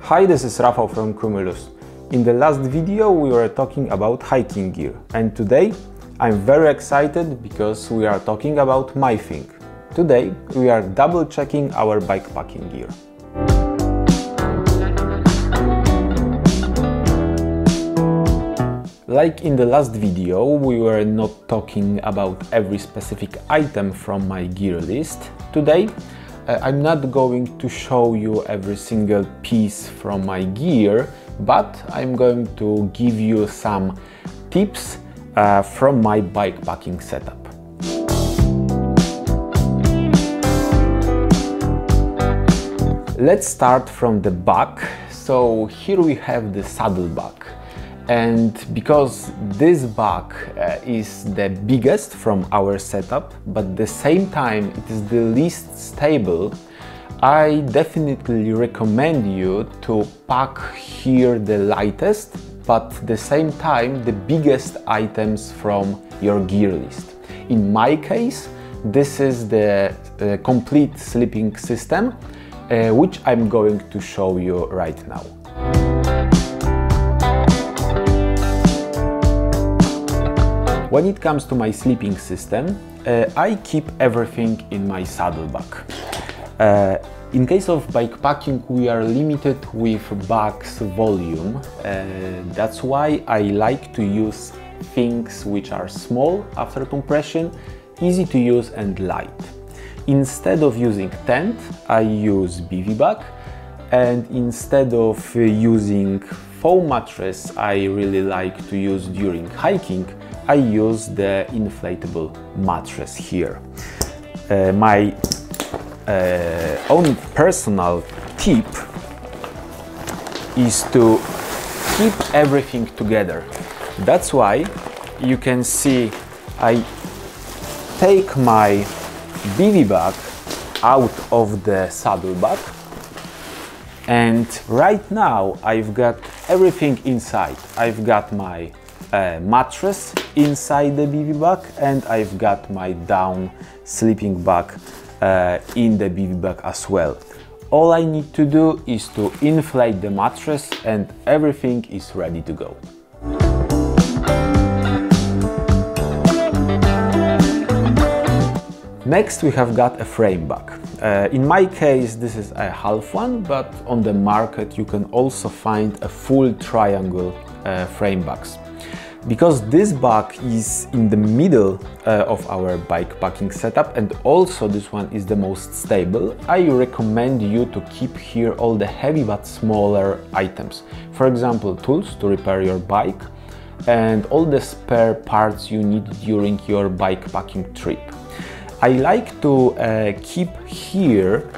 Hi, this is Rafał from Cumulus. In the last video we were talking about hiking gear, and today I'm very excited because we are talking about my thing. Today we are double checking our bikepacking gear. Like in the last video, we were not talking about every specific item from my gear list. Today I'm not going to show you every single piece from my gear, but I'm going to give you some tips from my bikepacking setup. Let's start from the back. So here we have the saddle bag. And because this bag is the biggest from our setup, but at the same time it is the least stable, I definitely recommend you to pack here the lightest, but at the same time the biggest items from your gear list. In my case, this is the complete sleeping system, which I'm going to show you right now. When it comes to my sleeping system, I keep everything in my saddlebag. In case of bikepacking, we are limited with bag's volume. That's why I like to use things which are small after compression, easy to use and light. Instead of using tent, I use bivy bag, and instead of using foam mattress I really like to use during hiking, I use the inflatable mattress here. My own personal tip is to keep everything together. That's why you can see I take my bivy bag out of the saddlebag, and right now I've got everything inside. I've got my mattress inside the bivy bag, and I've got my down sleeping bag in the bivy bag as well. All I need to do is to inflate the mattress and everything is ready to go. Next we have got a frame bag. In my case this is a half one, but on the market you can also find a full triangle frame bags. Because this bag is in the middle of our bikepacking setup, and also this one is the most stable, I recommend you to keep here all the heavy but smaller items. For example, tools to repair your bike and all the spare parts you need during your bikepacking trip. I like to keep here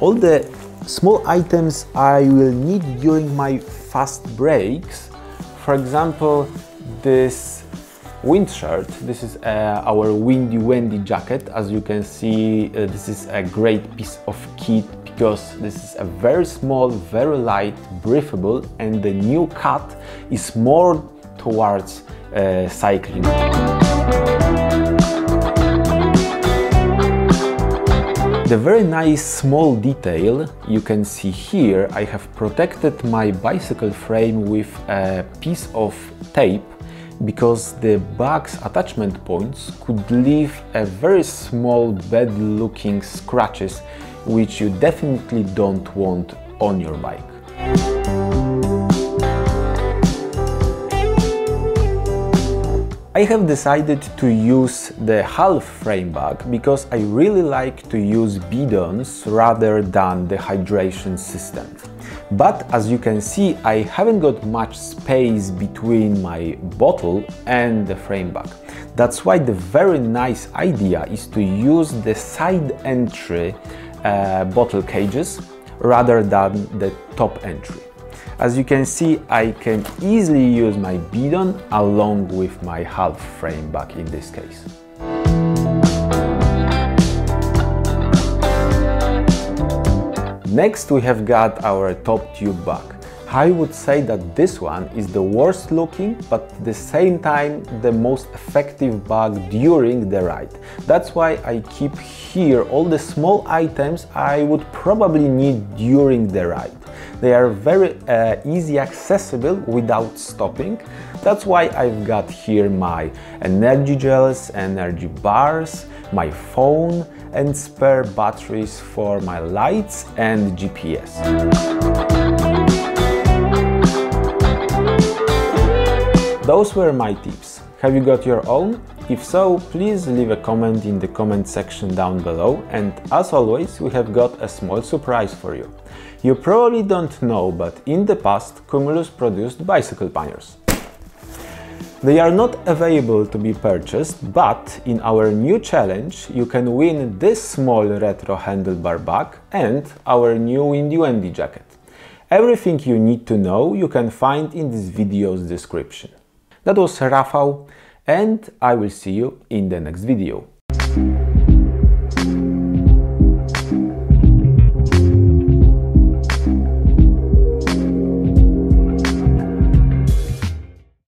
all the small items I will need during my fast breaks. For example, this wind shirt. This is our Windy Wendy jacket. As you can see, this is a great piece of kit because this is a very small, very light, breathable, and the new cut is more towards cycling. The very nice small detail you can see here, I have protected my bicycle frame with a piece of tape, because the bag's attachment points could leave a very small bad looking scratches, which you definitely don't want on your bike. I have decided to use the half frame bag because I really like to use bidons rather than the hydration system. But as you can see, I haven't got much space between my bottle and the frame bag. That's why the very nice idea is to use the side entry bottle cages rather than the top entry. As you can see, I can easily use my bidon along with my half frame bag in this case. Next we have got our top tube bag. I would say that this one is the worst looking, but at the same time the most effective bag during the ride. That's why I keep here all the small items I would probably need during the ride. They are very easy accessible without stopping. That's why I've got here my energy gels, energy bars, my phone and spare batteries for my lights and GPS. Those were my tips. Have you got your own? If so, please leave a comment in the comment section down below, and as always we have got a small surprise for you. You probably don't know, but in the past Cumulus produced bicycle panniers. They are not available to be purchased, but in our new challenge you can win this small retro handlebar bag and our new Windy Wendy jacket. Everything you need to know you can find in this video's description. That was Rafał, and I will see you in the next video.